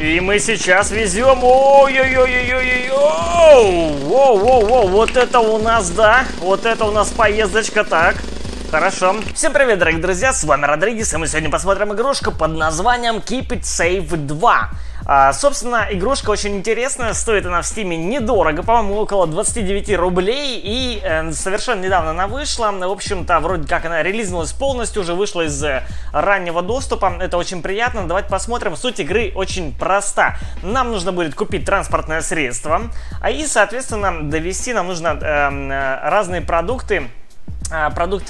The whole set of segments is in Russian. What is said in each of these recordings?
И мы сейчас везем. Ой-ой-ой-ой-ой-ой! Вот это у нас, да. Вот это у нас поездочка, так. Хорошо. Всем привет, дорогие друзья, с вами Родригес, и мы сегодня посмотрим игрушку под названием Keep It Safe 2. Собственно, игрушка очень интересная, стоит она в стиме недорого, по-моему, около 29 рублей, и совершенно недавно она вышла, в общем-то, вроде как она релизнулась полностью, уже вышла из раннего доступа, это очень приятно, давайте посмотрим, суть игры очень проста, нам нужно будет купить транспортное средство, и, соответственно, довести нам нужно разные продукты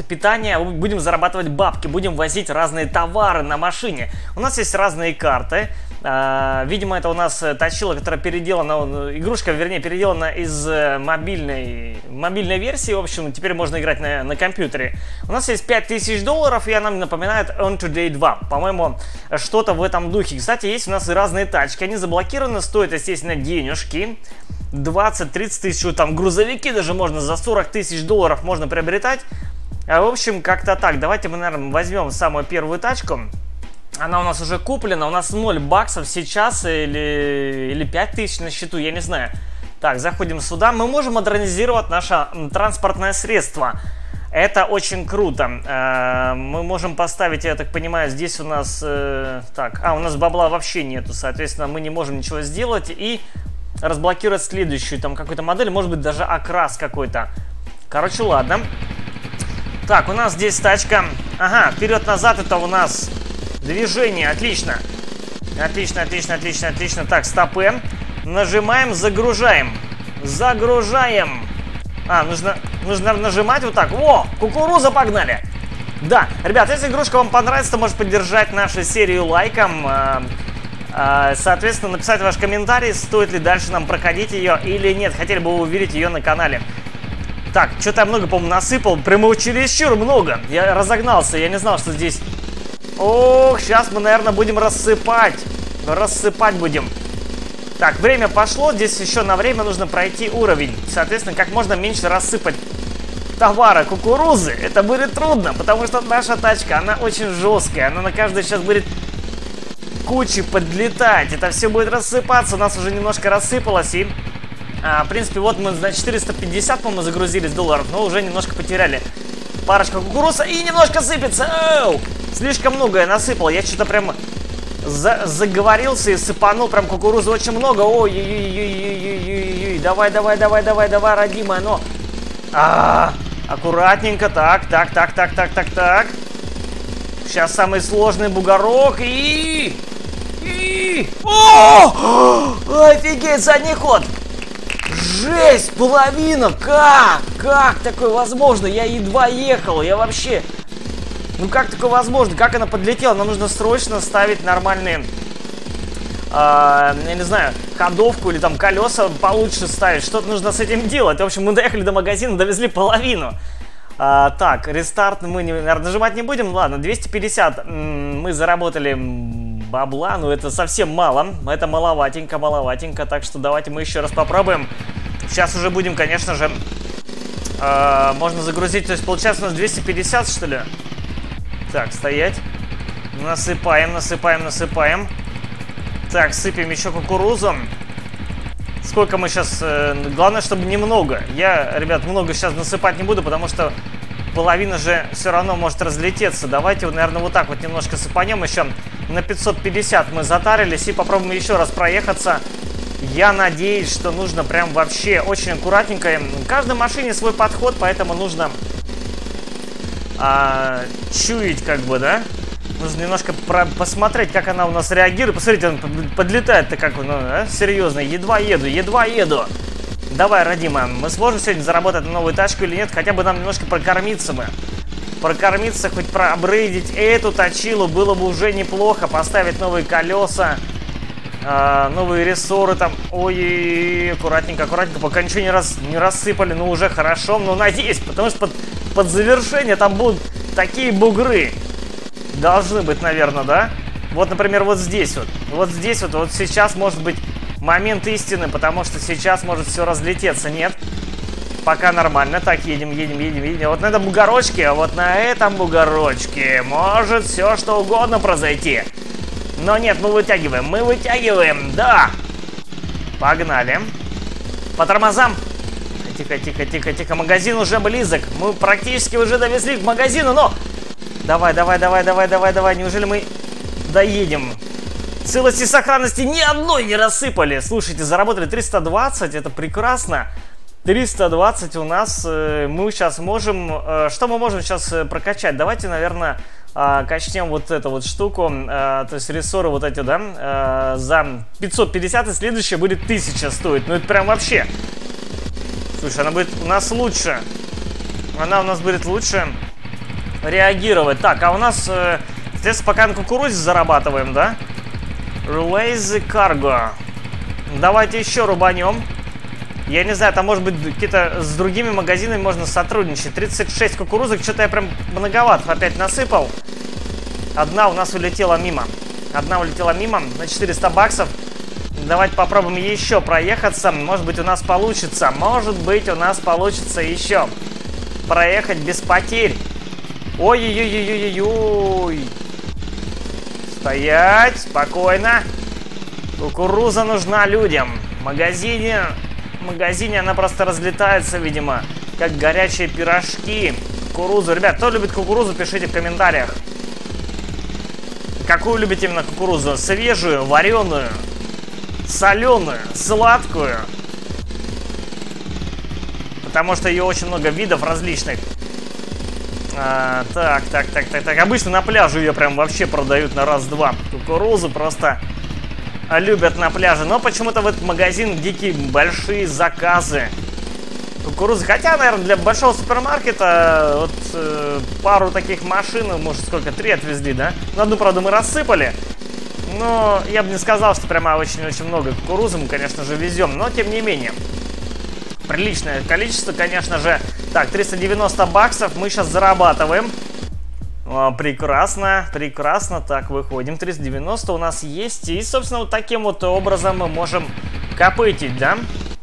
питания, будем зарабатывать бабки, будем возить разные товары на машине. У нас есть разные карты. Видимо, это у нас точило, которая переделана, игрушка, вернее, переделана из мобильной версии. В общем, теперь можно играть на компьютере. У нас есть 5000 долларов, и она мне напоминает Earn2Day2. По-моему, что-то в этом духе. Кстати, есть у нас и разные тачки. Они заблокированы, стоят, естественно, денежки. 20-30 тысяч, там грузовики даже можно за 40 тысяч долларов можно приобретать. В общем, как-то так. Давайте мы, наверное, возьмем самую первую тачку. Она у нас уже куплена, у нас 0 баксов сейчас или 5 тысяч на счету, я не знаю. Так, заходим сюда. Мы можем модернизировать наше транспортное средство. Это очень круто. Мы можем поставить, я так понимаю, здесь у нас... Так, у нас бабла вообще нету, соответственно, мы не можем ничего сделать и... разблокировать следующую, там, какую-то модель, может быть, даже окрас какой-то. Короче, ладно. Так, у нас здесь тачка. Ага, вперед-назад это у нас движение, отлично. Отлично, отлично, отлично, отлично. Так, стопы. Нажимаем, загружаем. Загружаем. Нужно нажимать вот так. О, кукуруза, погнали. Да, ребят, если игрушка вам понравится, то можете поддержать нашу серию лайком. Соответственно, написать ваш комментарий, стоит ли дальше нам проходить ее или нет. Хотели бы вы увидеть ее на канале. Так, что-то я много, по-моему, насыпал. Прямо чересчур много. Я разогнался, я не знал, что здесь... Ох, сейчас мы, наверное, будем рассыпать. Рассыпать будем. Так, время пошло. Здесь еще на время нужно пройти уровень. Соответственно, как можно меньше рассыпать товара кукурузы. Это будет трудно, потому что наша тачка, она очень жесткая. Она на каждой сейчас будет... кучи подлетать, это все будет рассыпаться, у нас уже немножко рассыпалось, и, в принципе, вот мы на 450, по-моему, загрузились долларов, но уже немножко потеряли парочку кукуруза, и немножко сыпется. Оу! Слишком много я насыпал, я что-то прям заговорился и сыпанул прям кукурузы очень много. Ой-ой-ой-ой-ой-ой-ой, давай, родимая, но... аккуратненько, так, сейчас самый сложный бугорок, и... О! Офигеть, задний ход! Жесть, половина! Как такое возможно? Я едва ехал, я вообще... Ну как такое возможно? Как она подлетела? Нам нужно срочно ставить нормальные... я не знаю, ходовку или там колеса получше ставить. Что-то нужно с этим делать. В общем, мы доехали до магазина, довезли половину. Так, рестарт мы, наверное, нажимать не будем. Ладно, 250 мы заработали... бабла, ну это совсем мало, это маловатенько, так что давайте мы еще раз попробуем. Сейчас уже будем, конечно же, можно загрузить, то есть получается у нас 250, что ли? Так, стоять. Насыпаем. Так, сыпем еще кукурузу. Сколько мы сейчас, главное, чтобы немного. Я, ребят, много сейчас насыпать не буду, потому что половина же все равно может разлететься. Давайте, наверное, вот так вот немножко сыпанем еще. На 550 мы затарились и попробуем еще раз проехаться. Я надеюсь, что нужно прям вообще очень аккуратненько. В каждой машине свой подход, поэтому нужно чуять, как бы, да? Нужно немножко посмотреть, как она у нас реагирует. Посмотрите, он подлетает-то как, ну, да? Серьезно, едва еду. Давай, родимая, мы сможем сегодня заработать на новую тачку или нет? Хотя бы нам немножко прокормиться бы. Прокормиться, хоть проапгрейдить эту точилу было бы уже неплохо. Поставить новые колеса, новые рессоры там. Ой, аккуратненько, пока ничего не рассыпали, но уже хорошо. Но надеюсь, потому что под завершение там будут такие бугры. Должны быть, наверное, да? Вот, например, вот здесь вот. Вот здесь вот, вот сейчас может быть... момент истины, потому что сейчас может все разлететься. Нет, пока нормально. Так, едем. Вот на этом бугорочке может все что угодно произойти. Но нет, мы вытягиваем, да. Погнали. По тормозам. Тихо, тихо, тихо, тихо. Магазин уже близок. Мы практически уже довезли к магазину, но... Давай, давай, давай, давай, давай, давай. Неужели мы доедем? Целости и сохранности ни одной не рассыпали. Слушайте, заработали 320, это прекрасно. 320 у нас, мы сейчас можем, что мы можем сейчас прокачать? Давайте, наверное, качнем вот эту вот штуку, то есть рессоры вот эти, да, за 550, и следующая будет 1000 стоить. Ну это прям вообще. Слушай, она будет у нас лучше. Она у нас будет лучше реагировать. Так, а у нас, соответственно, пока на кукурузе зарабатываем, да? Relays Cargo. Давайте еще рубанем. Я не знаю, там может быть какие-то с другими магазинами можно сотрудничать. 36 кукурузок, что-то я прям многовато опять насыпал. Одна у нас улетела мимо. Одна улетела мимо на 400 баксов. Давайте попробуем еще проехаться. Может быть у нас получится. Может быть у нас получится еще проехать без потерь. Ой-ой-ой-ой-ой-ой. Стоять, спокойно. Кукуруза нужна людям. В магазине она просто разлетается, видимо, как горячие пирожки. Кукурузу. Ребят, кто любит кукурузу, пишите в комментариях. Какую любите именно кукурузу? Свежую, вареную, соленую, сладкую. Потому что ее очень много видов различных. Так, так, так, так, так. Обычно на пляже ее прям вообще продают на раз-два. Кукурузу просто любят на пляже. Но почему-то в этот магазин дикие большие заказы кукурузы. Хотя, наверное, для большого супермаркета вот пару таких машин, может, сколько, 3 отвезли, да? Ну, одну, правда, мы рассыпали. Но я бы не сказал, что прямо очень-очень много кукурузы мы, конечно же, везем. Но, тем не менее, приличное количество, конечно же. Так, 390 баксов мы сейчас зарабатываем. Прекрасно, прекрасно. Так, выходим. 390 у нас есть. И, собственно, вот таким вот образом мы можем копытить, да?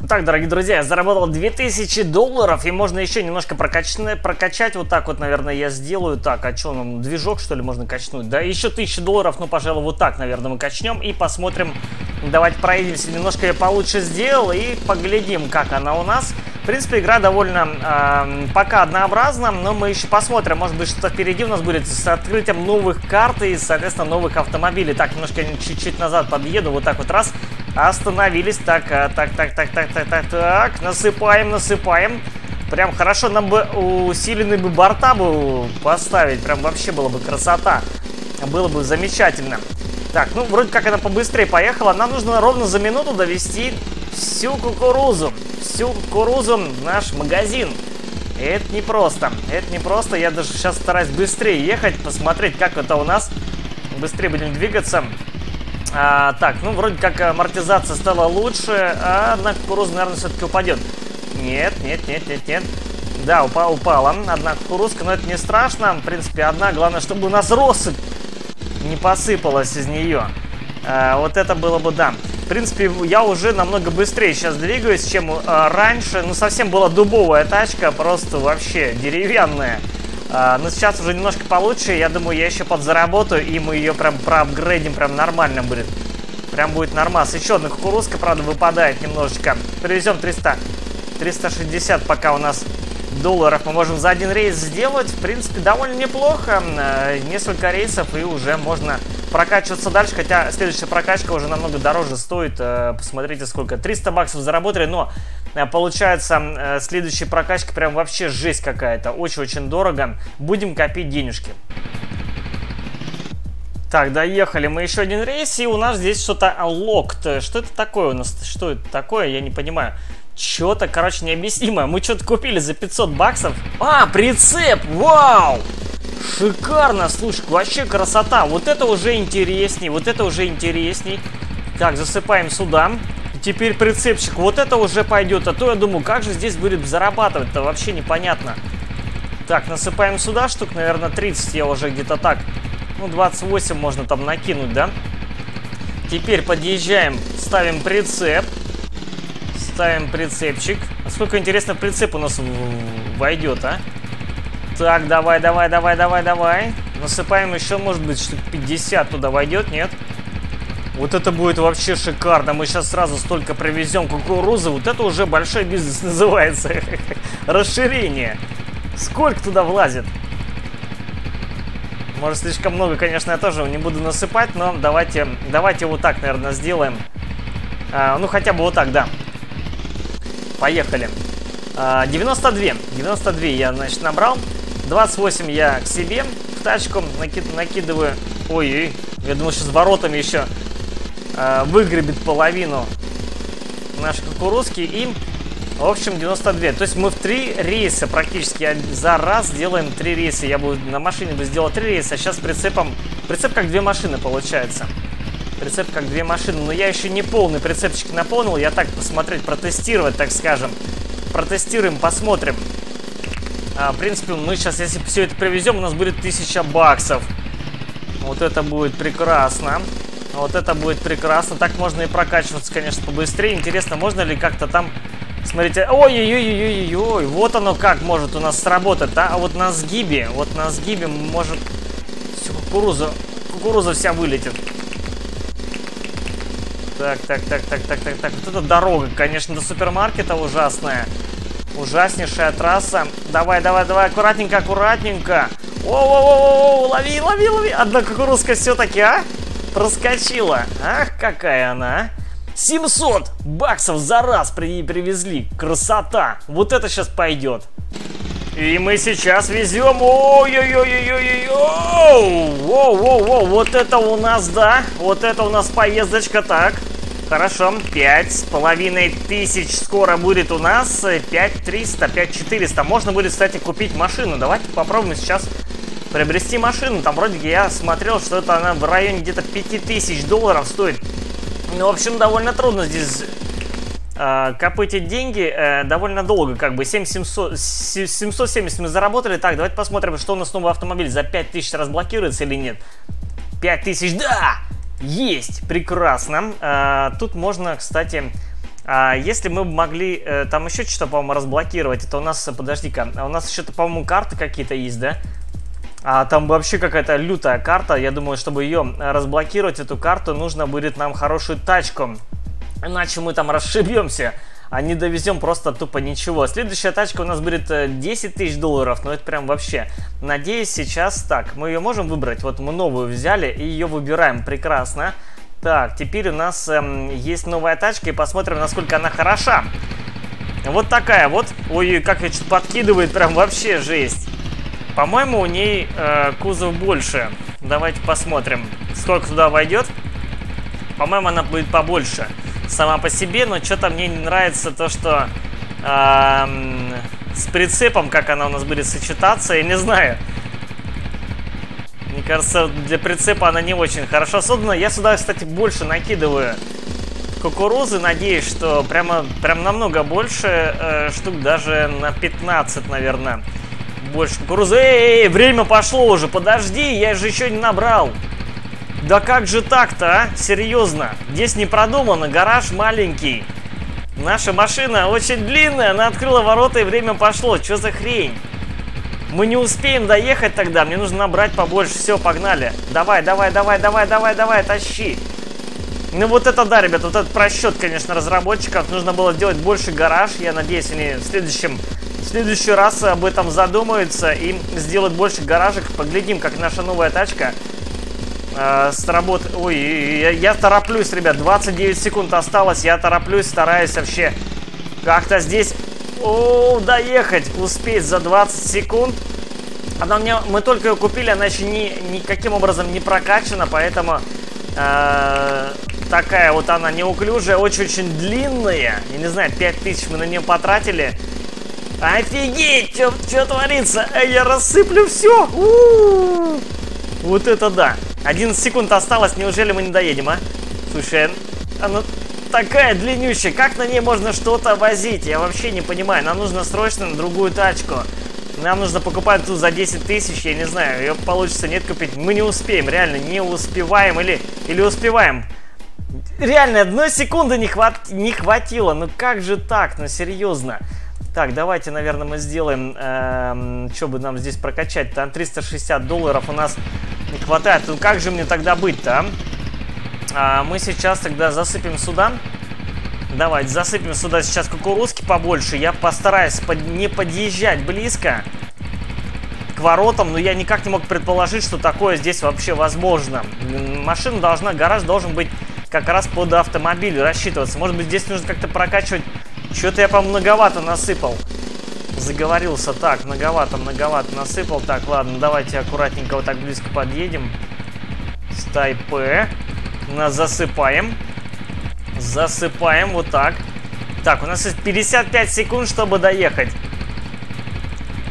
Так, дорогие друзья, я заработал $2000. И можно еще немножко прокачать. Вот так вот, наверное, я сделаю. Так, а что, нам движок, что ли, можно качнуть? Да, еще $1000. Ну, пожалуй, вот так, наверное, мы качнем. И посмотрим. Давайте проедемся. Немножко я получше сделал. И поглядим, как она у нас. В принципе, игра довольно пока однообразна, но мы еще посмотрим. Может быть, что впереди у нас будет с открытием новых карт и, соответственно, новых автомобилей. Так, немножко чуть-чуть назад подъеду. Вот так вот раз. Остановились. Так, так, так, так, так, так, так, так. Насыпаем, насыпаем. Прям хорошо. Нам бы усиленные бы борта бы поставить. Прям вообще было бы красота. Было бы замечательно. Так, ну, вроде как она побыстрее поехала. Нам нужно ровно за минуту довести всю кукурузу в наш магазин. Это непросто, это непросто. Я даже сейчас стараюсь быстрее ехать, посмотреть, как это у нас. Быстрее будем двигаться. Так, ну, вроде как амортизация стала лучше, одна кукуруза, наверное, все-таки упадет. Нет, нет, нет, нет, нет. Да, упала одна кукурузка, но это не страшно. В принципе, одна, главное, чтобы у нас россыпь не посыпалась из нее. Вот это было бы, да. В принципе, я уже намного быстрее сейчас двигаюсь, чем раньше. Ну, совсем была дубовая тачка, просто вообще деревянная. Но сейчас уже немножко получше. Я думаю, я еще подзаработаю, и мы ее прям проапгрейдим, прям нормально будет. Прям будет нормас. Еще одна кукурузка, правда, выпадает немножечко. Привезем 360 пока у нас долларов. Мы можем за один рейс сделать. В принципе, довольно неплохо. Несколько рейсов, и уже можно... прокачиваться дальше, хотя следующая прокачка уже намного дороже стоит. Посмотрите, сколько. 300 баксов заработали, но получается, следующая прокачка прям вообще жесть какая-то. Очень-очень дорого. Будем копить денежки. Так, доехали мы еще один рейс, и у нас здесь что-то локт. Что это такое у нас? Что это такое? Я не понимаю. Что-то, короче, необъяснимое. Мы что-то купили за 500 баксов. А, прицеп! Вау! Шикарно, слушай, вообще красота. Вот это уже интересней, вот это уже интересней. Так, засыпаем сюда. Теперь прицепчик, вот это уже пойдет. А то я думаю, как же здесь будет зарабатывать-то, вообще непонятно. Так, насыпаем сюда штук, наверное, 30 я уже где-то так. Ну, 28 можно там накинуть, да? Теперь подъезжаем, ставим прицеп. Ставим прицепчик. А сколько, интересно, прицеп у нас войдет, а? Так, давай, давай, давай, давай, давай. Насыпаем еще, может быть, штук 50 туда войдет, нет? Вот это будет вообще шикарно. Мы сейчас сразу столько привезем кукурузы. Вот это уже большой бизнес называется. Расширение. Сколько туда влазит? Может, слишком много, конечно, я тоже не буду насыпать, но давайте вот так, наверное, сделаем. Ну, хотя бы вот так, да. Поехали. 92 я, значит, набрал. 28 я к себе в тачку накидываю. Ой-ой, я думал, что с воротами еще выгребет половину нашей кукурузки. И, в общем, 92. То есть мы в 3 рейса практически. Я за раз делаем 3 рейса. Я буду на машине сделал 3 рейса. А сейчас прицепом... Прицеп как 2 машины получается. Прицеп как 2 машины. Но я еще не полный прицепчик наполнил. Я так посмотреть, протестировать, так скажем. Протестируем, посмотрим. В принципе, мы сейчас, если все это привезем, у нас будет 1000 баксов. Вот это будет прекрасно. Вот это будет прекрасно. Так можно и прокачиваться, конечно, побыстрее. Интересно, можно ли как-то там... Смотрите... Ой-ой-ой-ой-ой-ой! Вот оно как может у нас сработать, да? А вот на сгибе, может... Всю кукурузу... Кукуруза вся вылетит. Так. Вот эта дорога, конечно, до супермаркета ужасная. Ужаснейшая трасса. Давай, аккуратненько. О-о-о-о-о, лови. Одна кукурузка все-таки, а? Проскочила. Ах, какая она, а? 700 баксов за раз привезли. Красота. Вот это сейчас пойдет. И мы сейчас везем. Ой-ой-ой-ой-ой-ой. Вот это у нас, да. Вот это у нас поездочка. Так. Хорошо, 5500 скоро будет у нас, 5300, 5400. Можно будет, кстати, купить машину. Давайте попробуем сейчас приобрести машину. Там вроде я смотрел, что это она в районе где-то 5000 долларов стоит. Ну, в общем, довольно трудно здесь копытить деньги, довольно долго, как бы. 770 мы заработали. Так, давайте посмотрим, что у нас новый автомобиль за 5000 разблокируется или нет. 5000, да! Есть, прекрасно. Тут можно, кстати, если мы могли там еще что-то, по-моему, разблокировать, это у нас, подожди-ка, у нас еще, по-моему, карты какие-то есть, да? А там вообще какая-то лютая карта. Я думаю, чтобы ее разблокировать, эту карту, нужно будет нам хорошую тачку. Иначе мы там расшибемся, а не довезем просто тупо ничего. Следующая тачка у нас будет 10 000 долларов, но это прям вообще. Надеюсь, сейчас так. Мы ее можем выбрать. Вот мы новую взяли и ее выбираем. Прекрасно. Так, теперь у нас есть новая тачка и посмотрим, насколько она хороша. Вот такая вот. Ой, как ее что-то подкидывает, прям вообще жесть. По-моему, у ней кузов больше. Давайте посмотрим, сколько туда войдет. По-моему, она будет побольше сама по себе, но что-то мне не нравится то, что с прицепом, как она у нас будет сочетаться, я не знаю. Мне кажется, для прицепа она не очень хорошо создана. Я сюда, кстати, больше накидываю кукурузы, надеюсь, что прям намного больше, штук даже на 15, наверное, больше кукурузы. Эй, время пошло уже, подожди, я же еще не набрал. Да как же так-то, а? Серьезно. Здесь не продумано, гараж маленький. Наша машина очень длинная, она открыла ворота и время пошло. Что за хрень? Мы не успеем доехать тогда, мне нужно набрать побольше. Все, погнали. Давай, тащи. Ну вот это да, ребят, вот этот просчет, конечно, разработчиков. Нужно было делать больше гараж. Я надеюсь, они в следующий раз об этом задумаются и сделают больше гаражек. Поглядим, как наша новая тачка... Ой, я тороплюсь, ребят, 29 секунд осталось, я тороплюсь, стараюсь вообще как-то здесь доехать, успеть за 20 секунд. Она мне, мы только ее купили, она еще никаким образом не прокачана, поэтому такая вот она неуклюжая, очень-очень длинная. Я не знаю, 5000 мы на нее потратили. Офигеть, что творится? Я рассыплю все. Вот это да. 11 секунд осталось, неужели мы не доедем, а? Слушай, она такая длиннющая, как на ней можно что-то возить? Я вообще не понимаю, нам нужно срочно другую тачку. Нам нужно покупать ту за 10 000, я не знаю, ее получится нет купить. Мы не успеем, реально не успеваем или успеваем. Реально, 1 секунды не хватило, ну как же так, ну серьезно. Так, давайте, наверное, мы сделаем, что бы нам здесь прокачать, там 360 долларов у нас не хватает. Ну как же мне тогда быть-то, а? мы сейчас тогда засыпем сюда. Давайте засыпем сюда сейчас кукурузки побольше. Я постараюсь не подъезжать близко к воротам, но я никак не мог предположить, что такое здесь вообще возможно. Машина должна, гараж должен быть как раз под автомобиль рассчитываться. Может быть, здесь нужно как-то прокачивать. Что-то я, по-моему, многовато насыпал. Заговорился. Так, многовато насыпал. Так, ладно, давайте аккуратненько вот так близко подъедем. С Тайпе. Нас засыпаем. Засыпаем вот так. Так, у нас есть 55 секунд, чтобы доехать.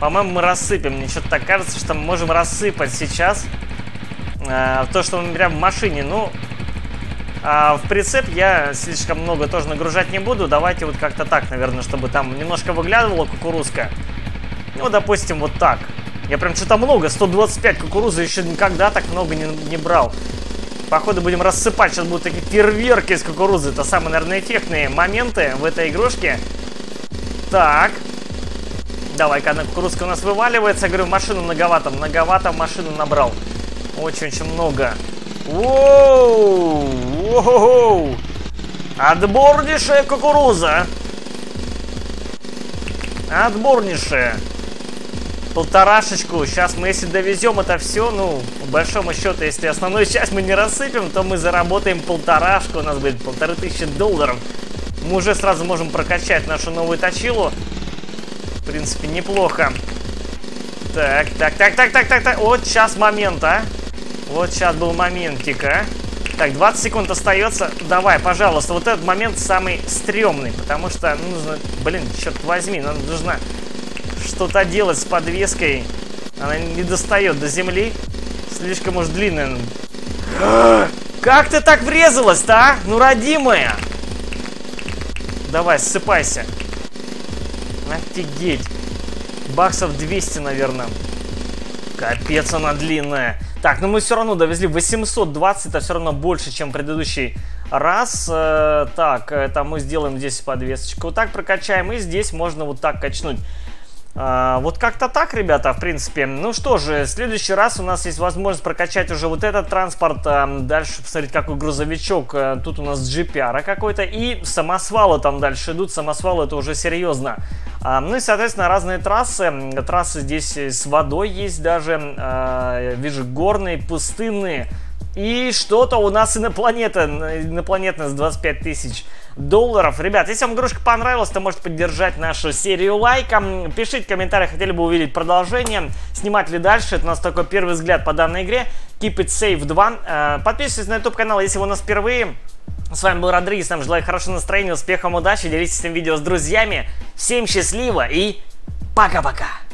По-моему, мы рассыпем. Мне что-то так кажется, что мы можем рассыпать сейчас то, что мы прям в машине. Ну, а в прицеп я слишком много тоже нагружать не буду. Давайте вот как-то так, наверное, чтобы там немножко выглядывала кукурузка. Ну, допустим, вот так. Я прям что-то много, 125 кукурузы еще никогда так много не брал. Походу будем рассыпать, сейчас будут такие фейерверки из кукурузы. Это самые, наверное, эффектные моменты в этой игрушке. Так. Давай-ка, одна кукурузка у нас вываливается. Я говорю, машину многовато, машину набрал. Очень-очень много. Воу! Воу! Отборнейшая кукуруза. Отборнейшая. Полторашечку. Сейчас мы, если довезем это все, ну, по большому счету, если основную часть мы не рассыпем, то мы заработаем полторашку. У нас будет $1500. Мы уже сразу можем прокачать нашу новую точилу. В принципе, неплохо. Так, так. Вот сейчас момент, а. Вот сейчас был моментик, а. Так, 20 секунд остается. Давай, пожалуйста. Вот этот момент самый стрёмный, потому что нужно... Блин, черт возьми, нам нужно... что-то делать с подвеской. Она не достает до земли. Слишком уж длинная. Как ты так врезалась-то, а? Ну, родимая. Давай, ссыпайся. Офигеть. Баксов 200, наверное. Капец, она длинная. Так, ну мы все равно довезли 820. Это все равно больше, чем предыдущий раз. Так, это мы сделаем здесь подвесочку. Вот так прокачаем. И здесь можно вот так качнуть. Вот как-то так, ребята, в принципе. Ну что же, в следующий раз у нас есть возможность прокачать уже вот этот транспорт. Дальше посмотреть, какой грузовичок. Тут у нас GPR какой-то. И самосвалы там дальше идут. Самосвалы это уже серьезно. Ну и, соответственно, разные трассы. Трассы здесь с водой есть даже. Вижу, горные, пустынные. И что-то у нас инопланетное за $25 тысяч. Ребят, если вам игрушка понравилась, то можете поддержать нашу серию лайком. Пишите в комментариях, хотели бы увидеть продолжение. Снимать ли дальше? Это у нас такой первый взгляд по данной игре. Keep It Safe 2. Подписывайтесь на YouTube-канал, если вы у нас впервые. С вами был Родригес. Нам желаю хорошего настроения, успехов, удачи. Делитесь этим видео с друзьями. Всем счастливо и пока-пока.